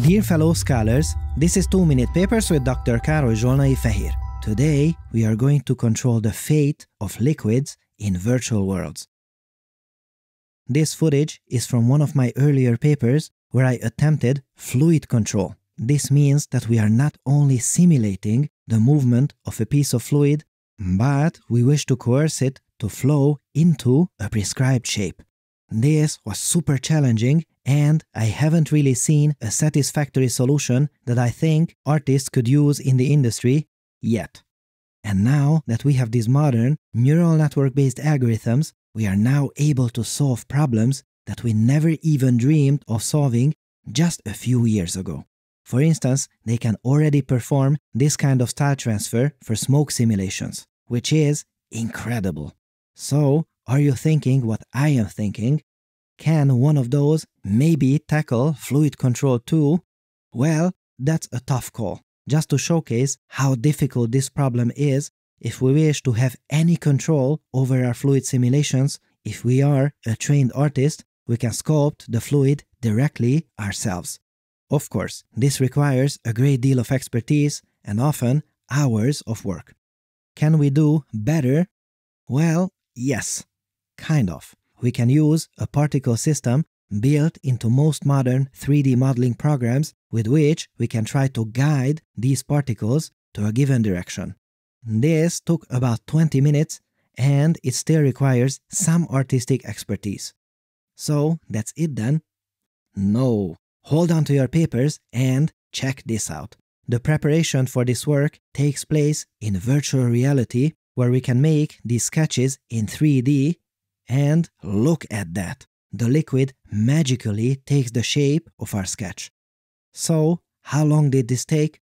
Dear fellow scholars, this is 2 Minute Papers with Dr. Károly Zsolnai-Fehér. Today, we are going to control the fate of liquids in virtual worlds. This footage is from one of my earlier papers where I attempted fluid control. This means that we are not only simulating the movement of a piece of fluid, but we wish to coerce it to flow into a prescribed shape. This was super challenging, and I haven't really seen a satisfactory solution that I think artists could use in the industry yet. And now that we have these modern, neural network-based algorithms, we are now able to solve problems that we never even dreamed of solving just a few years ago. For instance, they can already perform this kind of style transfer for smoke simulations, which is incredible. So, are you thinking what I am thinking? Can one of those maybe tackle fluid control too? Well, that's a tough call. Just to showcase how difficult this problem is if we wish to have any control over our fluid simulations, if we are a trained artist, we can sculpt the fluid directly ourselves. Of course, this requires a great deal of expertise and often hours of work. Can we do better? Well, yes, kind of. We can use a particle system built into most modern 3D modeling programs with which we can try to guide these particles to a given direction. This took about 20 minutes and it still requires some artistic expertise. So that's it then? No. Hold on to your papers and check this out. The preparation for this work takes place in virtual reality where we can make these sketches in 3D and look at that. The liquid magically takes the shape of our sketch. So, how long did this take?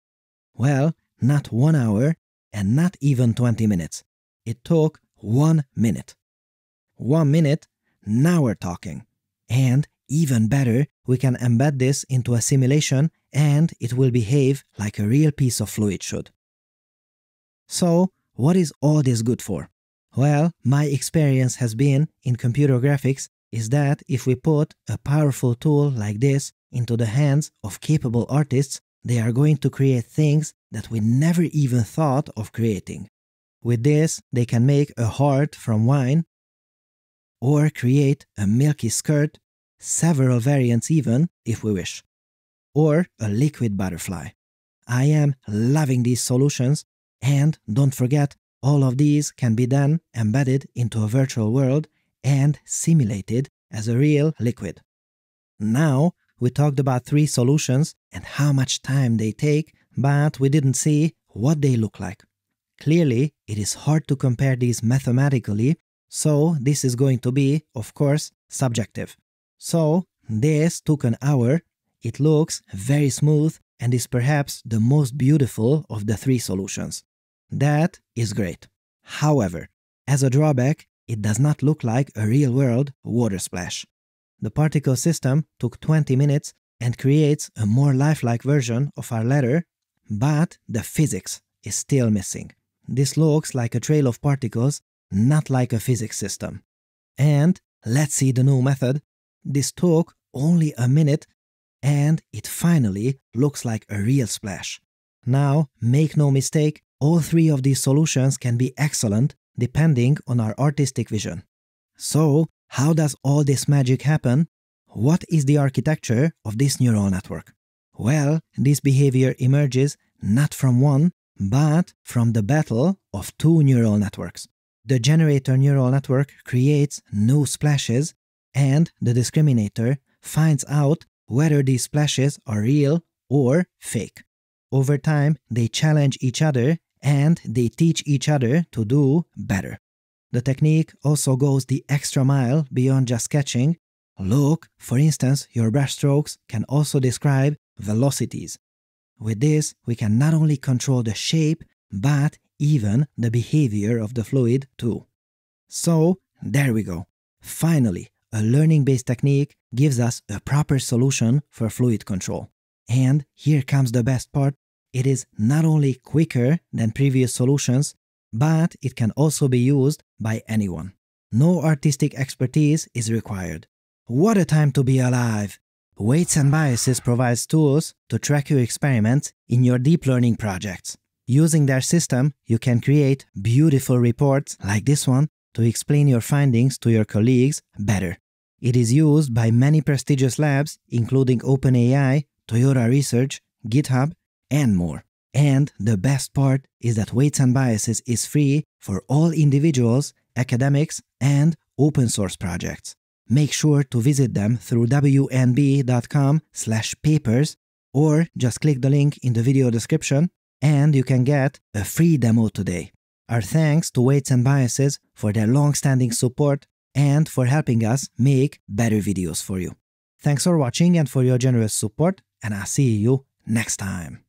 Well, not 1 hour and not even 20 minutes. It took 1 minute. 1 minute, now we're talking. And even better, we can embed this into a simulation and it will behave like a real piece of fluid should. So, what is all this good for? Well, my experience has been in computer graphics is that if we put a powerful tool like this into the hands of capable artists, they are going to create things that we never even thought of creating. With this, they can make a heart from wine, or create a milky skirt, several variants even, if we wish, or a liquid butterfly. I am loving these solutions, and don't forget, all of these can be then embedded into a virtual world and simulated as a real liquid. Now, we talked about 3 solutions and how much time they take, but we didn't see what they look like. Clearly, it is hard to compare these mathematically, so this is going to be, of course, subjective. So, this took an hour, it looks very smooth and is perhaps the most beautiful of the 3 solutions. That is great. However, as a drawback, it does not look like a real-world water splash. The particle system took 20 minutes and creates a more lifelike version of our letter, but the physics is still missing. This looks like a trail of particles, not like a physics system. And let's see the new method. This took only 1 minute and it finally looks like a real splash. Now, make no mistake, all 3 of these solutions can be excellent depending on our artistic vision. So, how does all this magic happen? What is the architecture of this neural network? Well, this behavior emerges not from one, but from the battle of 2 neural networks. The generator neural network creates new splashes, and the discriminator finds out whether these splashes are real or fake. Over time, they challenge each other and they teach each other to do better. The technique also goes the extra mile beyond just sketching. Look, for instance, your brushstrokes can also describe velocities. With this, we can not only control the shape, but even the behavior of the fluid too. So, there we go. Finally, a learning-based technique gives us a proper solution for fluid control. And here comes the best part. It is not only quicker than previous solutions, but it can also be used by anyone. No artistic expertise is required. What a time to be alive! Weights and Biases provides tools to track your experiments in your deep learning projects. Using their system, you can create beautiful reports like this one to explain your findings to your colleagues better. It is used by many prestigious labs, including OpenAI, Toyota Research, GitHub, and more. And the best part is that Weights and Biases is free for all individuals, academics, and open source projects. Make sure to visit them through wnb.com/papers or just click the link in the video description and you can get a free demo today. Our thanks to Weights and Biases for their long-standing support and for helping us make better videos for you. Thanks for watching and for your generous support, and I'll see you next time.